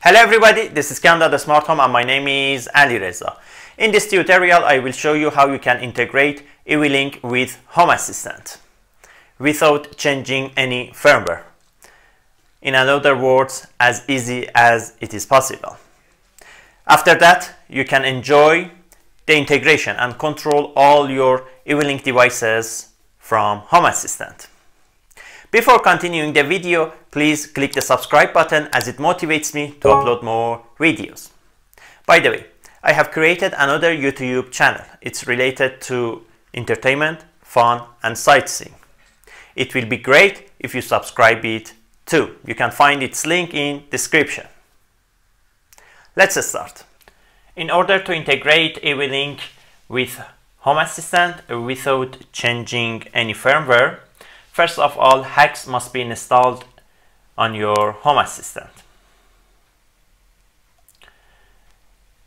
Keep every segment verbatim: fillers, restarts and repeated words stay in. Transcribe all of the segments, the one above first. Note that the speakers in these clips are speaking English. Hello everybody, this is Kanda the Smart Home and my name is Ali Reza. In this tutorial I will show you how you can integrate eWeLink with Home Assistant without changing any firmware. In other words, as easy as it is possible. After that, you can enjoy the integration and control all your eWeLink devices from Home Assistant. Before continuing the video, please click the subscribe button as it motivates me to upload more videos. By the way, I have created another YouTube channel. It's related to entertainment, fun and sightseeing. It will be great if you subscribe it too. You can find its link in description. Let's start. In order to integrate eWeLink with Home Assistant without changing any firmware, first of all, hacks must be installed on your Home Assistant.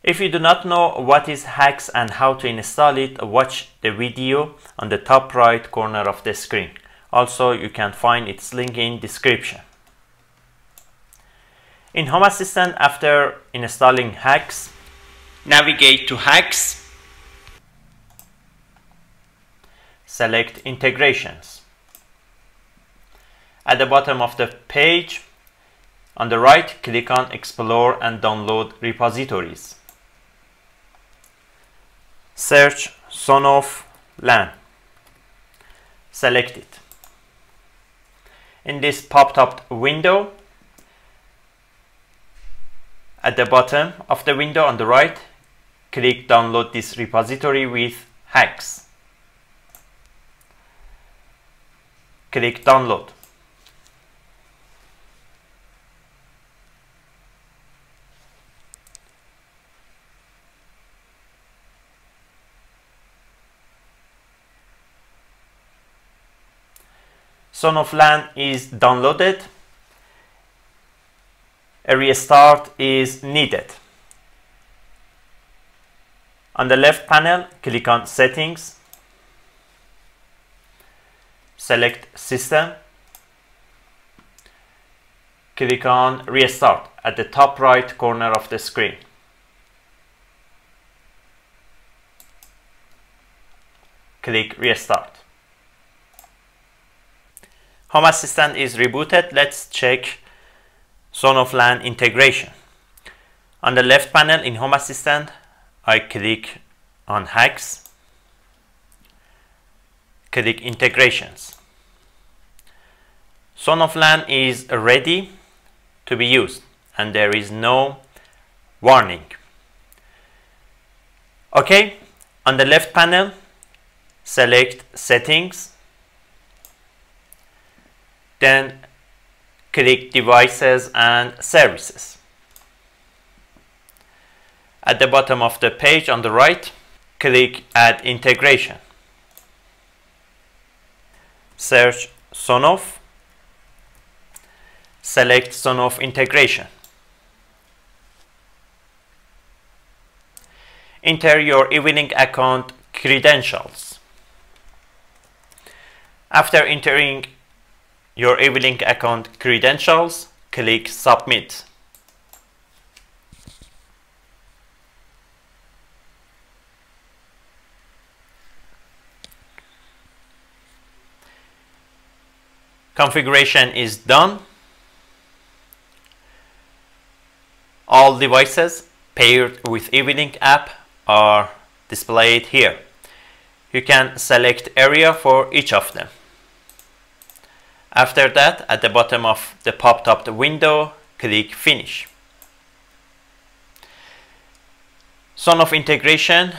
If you do not know what is hacks and how to install it, watch the video on the top right corner of the screen. Also, you can find its link in description. In Home Assistant, after installing hacks, navigate to hacks, select integrations. At the bottom of the page, on the right, click on Explore and Download Repositories. Search SonoffLAN. Select it. In this pop-up window, at the bottom of the window on the right, click Download this repository with hacks. Click Download. SonoffLAN is downloaded. A restart is needed. On the left panel, click on Settings. Select System. Click on Restart at the top right corner of the screen. Click Restart. Home Assistant is rebooted. Let's check SonoffLAN integration. On the left panel in Home Assistant, I click on hacks, click integrations. SonoffLAN is ready to be used and there is no warning. Okay, on the left panel, select settings. Then click Devices and Services. At the bottom of the page on the right, click Add Integration. Search Sonoff. Select Sonoff Integration. Enter your eWeLink account credentials. After entering your eWeLink account credentials, click Submit. Configuration is done. All devices paired with eWeLink app are displayed here. You can select area for each of them. After that, at the bottom of the pop-up window, click Finish. Sonoff integration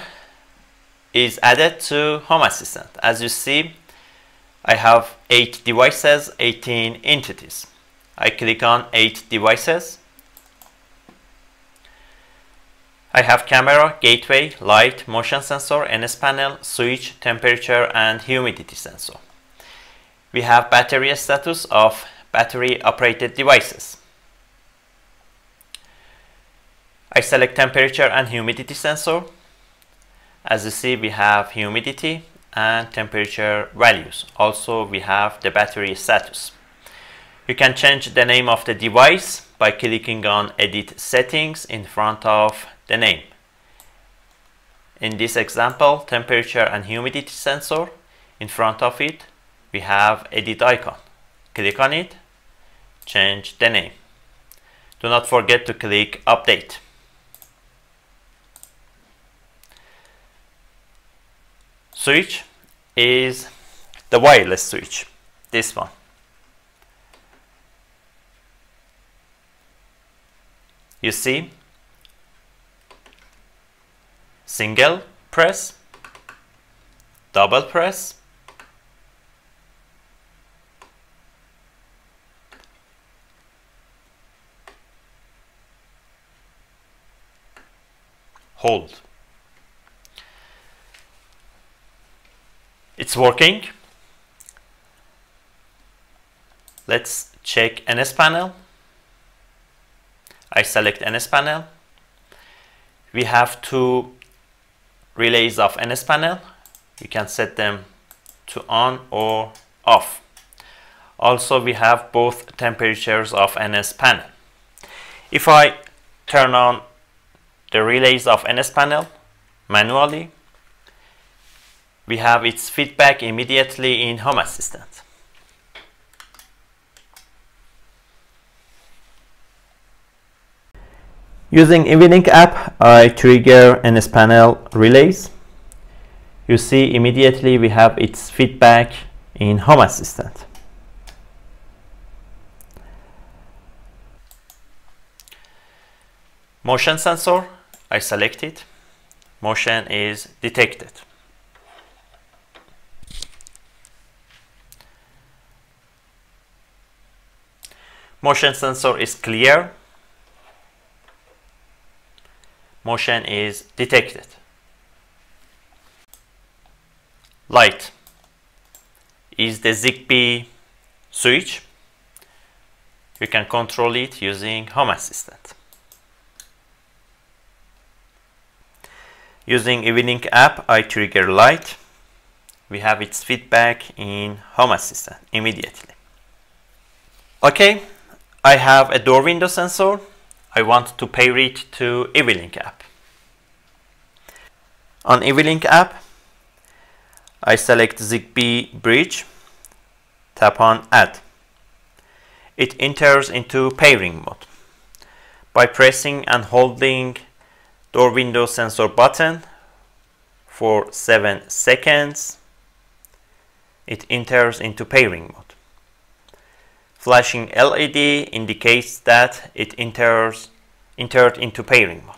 is added to Home Assistant. As you see, I have eight devices, eighteen entities. I click on eight devices. I have camera, gateway, light, motion sensor, N S panel, switch, temperature and humidity sensor. We have battery status of battery operated devices. I select temperature and humidity sensor. As you see, we have humidity and temperature values. Also, we have the battery status. You can change the name of the device by clicking on Edit Settings in front of the name. In this example, temperature and humidity sensor, in front of it we have edit icon. Click on it, change the name. Do not forget to click Update. Switch is the wireless switch, this one. You see, single press, double press, hold. It's working. Let's check N S Panel. I select N S Panel. We have two relays of N S Panel. You can set them to on or off. Also, we have both temperatures of N S Panel. If I turn on the relays of N S Panel manually, we have its feedback immediately in Home Assistant. Using eWeLink app, I trigger N S Panel relays. You see, immediately we have its feedback in Home Assistant. Motion sensor, I select it. Motion is detected. Motion sensor is clear. Motion is detected. Light is the Zigbee switch. You can control it using Home Assistant. Using eWeLink app, I trigger light. We have its feedback in Home Assistant immediately. Okay. I have a door window sensor. I want to pair it to eWeLink app. On eWeLink app, I select Zigbee bridge, tap on Add. It enters into pairing mode. By pressing and holding door window sensor button for seven seconds, it enters into pairing mode. Flashing L E D indicates that it enters entered into pairing mode.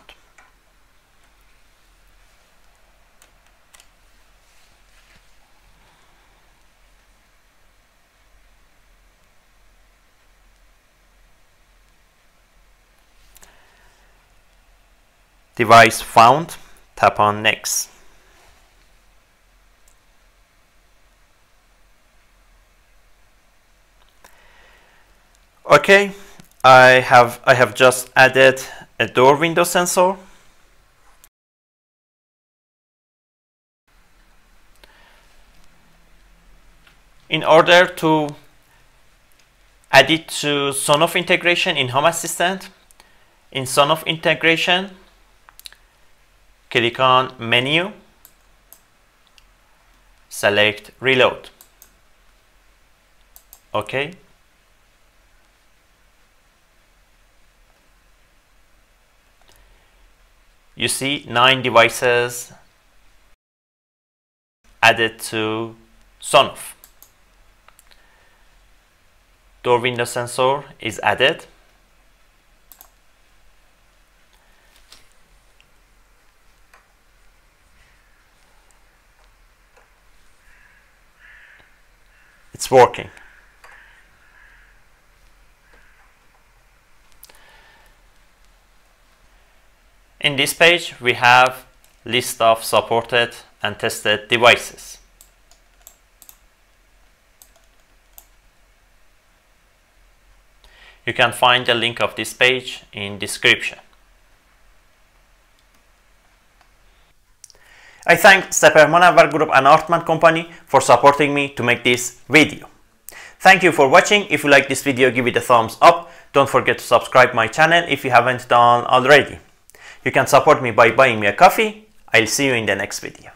Device found, tap on Next. Okay, I have I have just added a door window sensor. In order to add it to Sonoff integration in Home Assistant, in Sonoff integration, click on Menu, select Reload. Okay. You see nine devices added to Sonoff. Door window sensor is added. It's working. In this page, we have a list of supported and tested devices. You can find the link of this page in description. I thank Sepermana War Group and Artman Company for supporting me to make this video. Thank you for watching. If you like this video, give it a thumbs up. Don't forget to subscribe my channel if you haven't done already. You can support me by buying me a coffee. I'll see you in the next video.